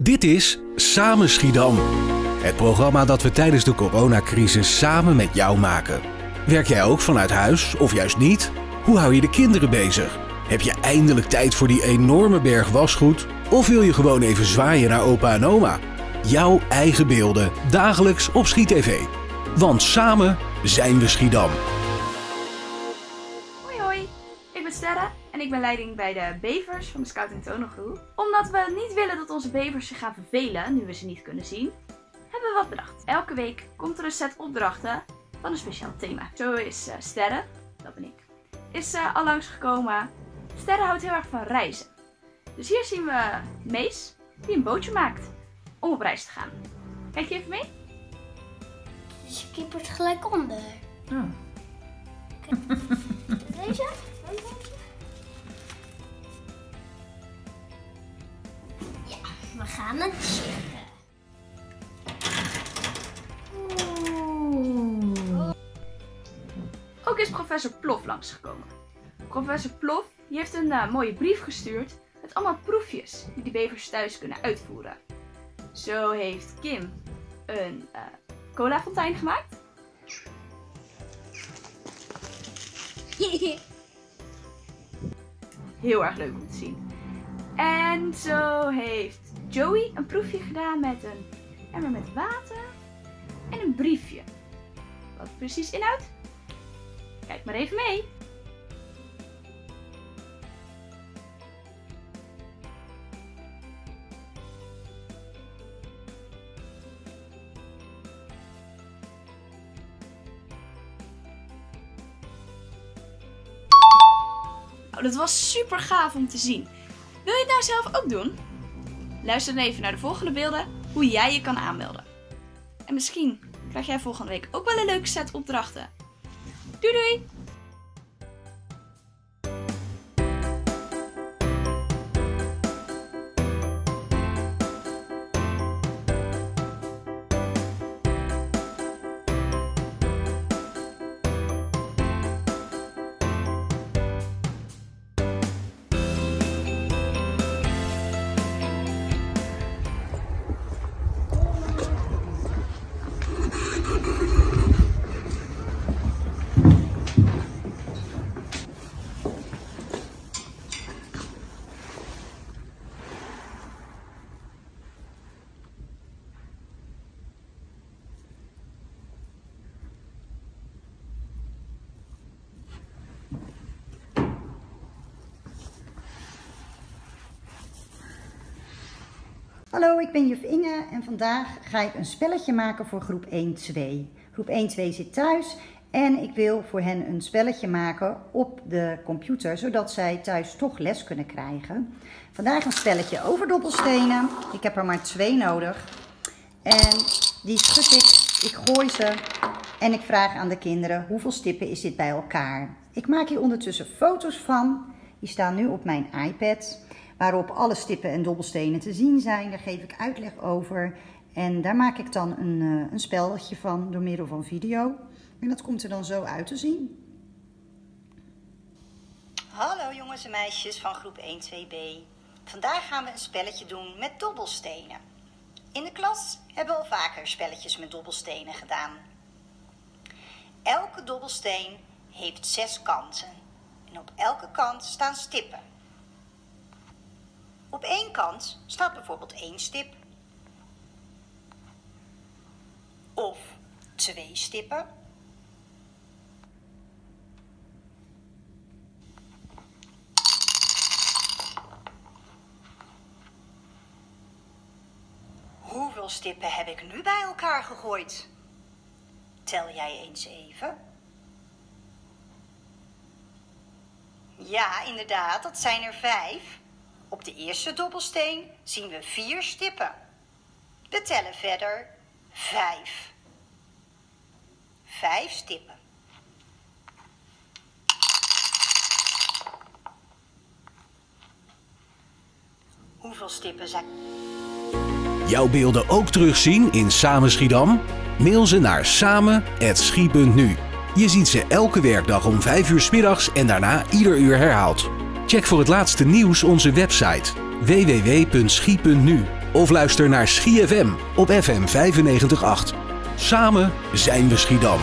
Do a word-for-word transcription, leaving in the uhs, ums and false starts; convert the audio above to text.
Dit is Samen Schiedam, het programma dat we tijdens de coronacrisis samen met jou maken. Werk jij ook vanuit huis of juist niet? Hoe hou je de kinderen bezig? Heb je eindelijk tijd voor die enorme berg wasgoed? Of wil je gewoon even zwaaien naar opa en oma? Jouw eigen beelden, dagelijks op Schie T V. Want samen zijn we Schiedam. En ik ben leiding bij de bevers van de Scouting Tonogroep. Omdat we niet willen dat onze bevers zich gaan vervelen, nu we ze niet kunnen zien, hebben we wat bedacht. Elke week komt er een set opdrachten van een speciaal thema. Zo is uh, Sterren, dat ben ik, is uh, al langsgekomen. Sterren houdt heel erg van reizen. Dus hier zien we Mees, die een bootje maakt om op reis te gaan. Kijk je even mee? Dus je kippert gelijk onder. Oh. Kijk. Deze? We gaan het checken. Oeh. Ook is professor Plof langsgekomen. Professor Plof die heeft een uh, mooie brief gestuurd met allemaal proefjes die de bevers thuis kunnen uitvoeren. Zo heeft Kim een uh, colafontein gemaakt. Heel erg leuk om te zien. En zo heeft Joey een proefje gedaan met een emmer met water en een briefje. Wat het precies inhoudt? Kijk maar even mee! Nou, dat was super gaaf om te zien. Wil je het nou zelf ook doen? Luister dan even naar de volgende beelden hoe jij je kan aanmelden. En misschien krijg jij volgende week ook wel een leuke set opdrachten. Doei doei! Hallo, ik ben Juf Inge en vandaag ga ik een spelletje maken voor groep één twee. Groep één twee zit thuis en ik wil voor hen een spelletje maken op de computer, zodat zij thuis toch les kunnen krijgen. Vandaag een spelletje over dobbelstenen. Ik heb er maar twee nodig. En die schud ik, ik gooi ze en ik vraag aan de kinderen hoeveel stippen is dit bij elkaar. Ik maak hier ondertussen foto's van. Die staan nu op mijn iPad, waarop alle stippen en dobbelstenen te zien zijn. Daar geef ik uitleg over en daar maak ik dan een, een spelletje van door middel van video. En dat komt er dan zo uit te zien. Hallo jongens en meisjes van groep één twee B. Vandaag gaan we een spelletje doen met dobbelstenen. In de klas hebben we al vaker spelletjes met dobbelstenen gedaan. Elke dobbelsteen heeft zes kanten en op elke kant staan stippen. Op één kant staat bijvoorbeeld één stip, of twee stippen, hoeveel stippen heb ik nu bij elkaar gegooid? Tel jij eens even. Ja, inderdaad, dat zijn er vijf. Op de eerste dobbelsteen zien we vier stippen. We tellen verder vijf. Vijf stippen. Hoeveel stippen zijn? Jouw beelden ook terugzien in Samen Schiedam? Mail ze naar samen apenstaartje schie punt nu. Je ziet ze elke werkdag om vijf uur 's middags en daarna ieder uur herhaald. Check voor het laatste nieuws onze website w w w punt schie punt nu. Of luister naar Schie F M op F M vijfennegentig komma acht. Samen zijn we Schiedam.